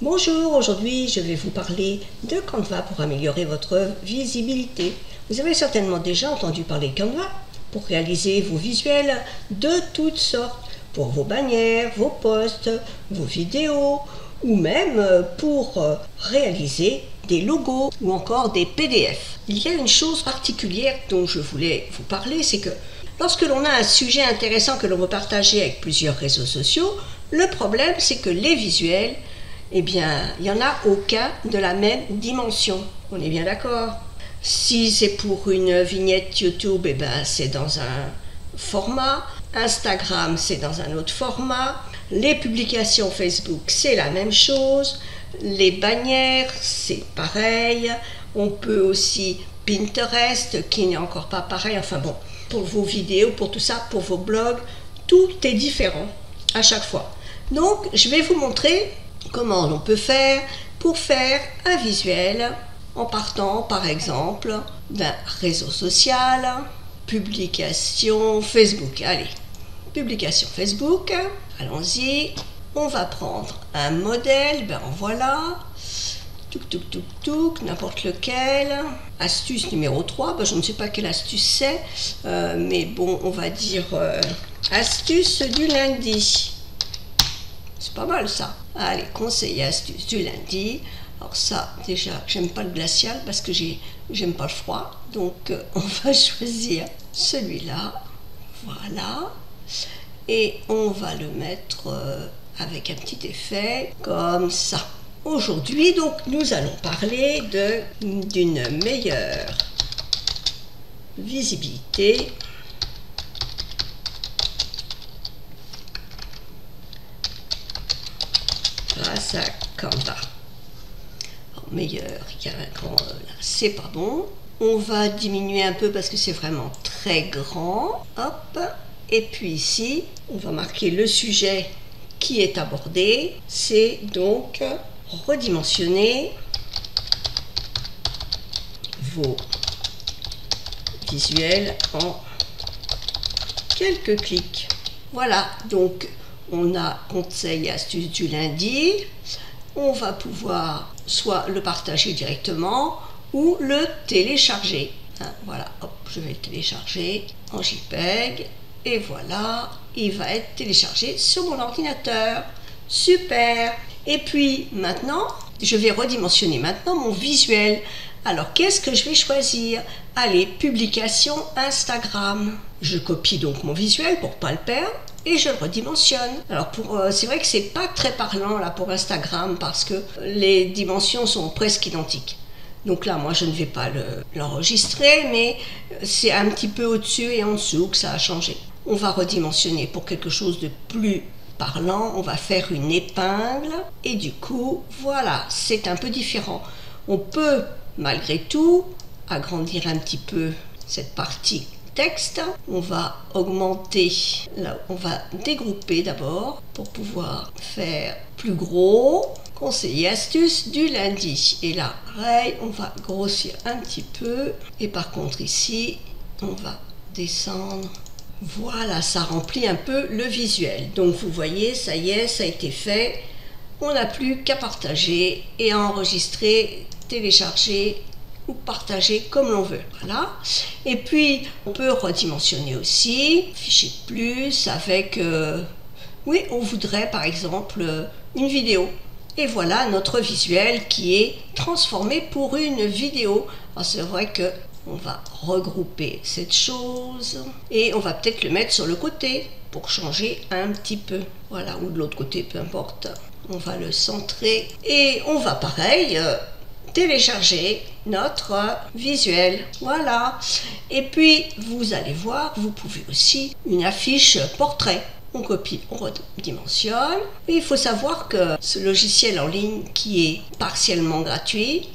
Bonjour, aujourd'hui je vais vous parler de Canva pour améliorer votre visibilité. Vous avez certainement déjà entendu parler de Canva pour réaliser vos visuels de toutes sortes, pour vos bannières, vos posts, vos vidéos ou même pour réaliser des logos ou encore des PDF. Il y a une chose particulière dont je voulais vous parler, c'est que lorsque l'on a un sujet intéressant que l'on veut partager avec plusieurs réseaux sociaux, le problème c'est que les visuels, eh bien, il n'y en a aucun de la même dimension. On est bien d'accord. Si c'est pour une vignette YouTube, eh ben, c'est dans un format. Instagram, c'est dans un autre format. Les publications Facebook, c'est la même chose. Les bannières, c'est pareil. On peut aussi Pinterest, qui n'est encore pas pareil. Enfin bon, pour vos vidéos, pour tout ça, pour vos blogs, tout est différent à chaque fois. Donc, je vais vous montrer comment on peut faire pour faire un visuel en partant par exemple d'un réseau social, publication Facebook. Allez, publication Facebook, allons-y. On va prendre un modèle, ben en voilà, n'importe lequel. Astuce numéro 3, ben je ne sais pas quelle astuce c'est, mais bon, on va dire astuce du lundi. C'est pas mal ça. Allez, conseil et astuces du lundi. Alors ça, déjà, j'aime pas le glacial parce que j'aime pas le froid. Donc, on va choisir celui-là. Voilà. Et on va le mettre avec un petit effet comme ça. Aujourd'hui, donc, nous allons parler d'une meilleure visibilité grâce à Canva. Alors, meilleur, il y a un grand là, c'est pas bon. On va diminuer un peu parce que c'est vraiment très grand. Hop. Et puis ici, on va marquer le sujet qui est abordé. C'est donc redimensionner vos visuels en quelques clics. Voilà, donc on a conseil et astuces du lundi. On va pouvoir soit le partager directement ou le télécharger. Hein, voilà, hop, je vais le télécharger en JPEG. Et voilà, il va être téléchargé sur mon ordinateur. Super. Et puis maintenant, je vais redimensionner maintenant mon visuel. Alors, qu'est-ce que je vais choisir? Allez, publication Instagram. Je copie donc mon visuel pour ne pas le perdre. Et je le redimensionne. Alors c'est vrai que c'est pas très parlant là pour Instagram parce que les dimensions sont presque identiques. Donc là moi je ne vais pas l'enregistrer, mais c'est un petit peu au-dessus et en dessous que ça a changé. On va redimensionner pour quelque chose de plus parlant, on va faire une épingle et du coup voilà, c'est un peu différent. On peut malgré tout agrandir un petit peu cette partie. Texte. On va augmenter, là on va dégrouper d'abord pour pouvoir faire plus gros. Conseil et astuces du lundi. Et là, pareil, on va grossir un petit peu. Et par contre ici, on va descendre. Voilà, ça remplit un peu le visuel. Donc vous voyez, ça y est, ça a été fait. On n'a plus qu'à partager et à enregistrer, télécharger ou partager comme l'on veut. Voilà. Et puis, on peut redimensionner aussi, fichier plus, avec... oui, on voudrait par exemple une vidéo. Et voilà notre visuel qui est transformé pour une vidéo. C'est vrai que on va regrouper cette chose et on va peut-être le mettre sur le côté pour changer un petit peu. Voilà, ou de l'autre côté, peu importe. On va le centrer et on va pareil... télécharger notre visuel. Voilà. Et puis, vous allez voir, vous pouvez aussi une affiche portrait. On copie, on redimensionne. Et il faut savoir que ce logiciel en ligne qui est partiellement gratuit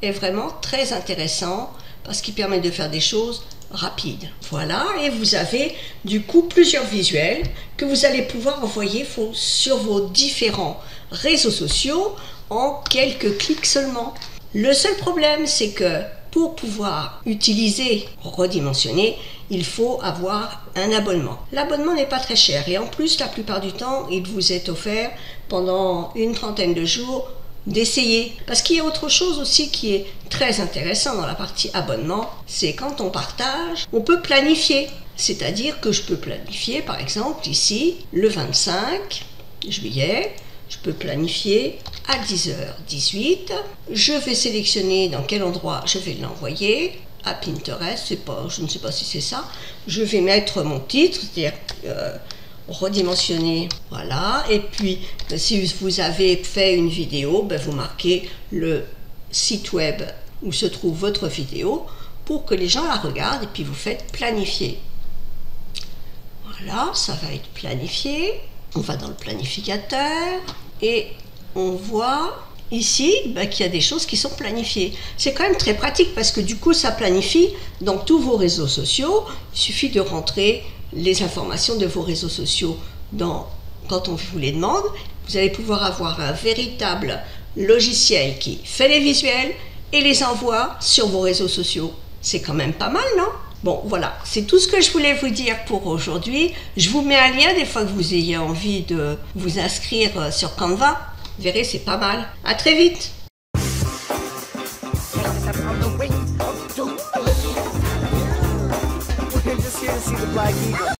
est vraiment très intéressant parce qu'il permet de faire des choses rapides. Voilà. Et vous avez du coup plusieurs visuels que vous allez pouvoir envoyer sur vos différents réseaux sociaux en quelques clics seulement. Le seul problème, c'est que pour pouvoir utiliser, redimensionner, il faut avoir un abonnement. L'abonnement n'est pas très cher et en plus, la plupart du temps, il vous est offert pendant une trentaine de jours d'essayer. Parce qu'il y a autre chose aussi qui est très intéressant dans la partie abonnement, c'est quand on partage, on peut planifier. C'est-à-dire que je peux planifier, par exemple, ici, le 25 juillet, je peux planifier à 10h18. Je vais sélectionner dans quel endroit je vais l'envoyer. À Pinterest, je ne sais pas si c'est ça. Je vais mettre mon titre, c'est-à-dire redimensionner. Voilà. Et puis, si vous avez fait une vidéo, ben, vous marquez le site web où se trouve votre vidéo pour que les gens la regardent et puis vous faites planifier. Voilà, ça va être planifié. On va dans le planificateur et on voit ici qu'il y a des choses qui sont planifiées. C'est quand même très pratique parce que du coup, ça planifie dans tous vos réseaux sociaux. Il suffit de rentrer les informations de vos réseaux sociaux quand on vous les demande. Vous allez pouvoir avoir un véritable logiciel qui fait les visuels et les envoie sur vos réseaux sociaux. C'est quand même pas mal, non ? Bon, voilà, c'est tout ce que je voulais vous dire pour aujourd'hui. Je vous mets un lien des fois que vous ayez envie de vous inscrire sur Canva. Vous verrez, c'est pas mal. À très vite!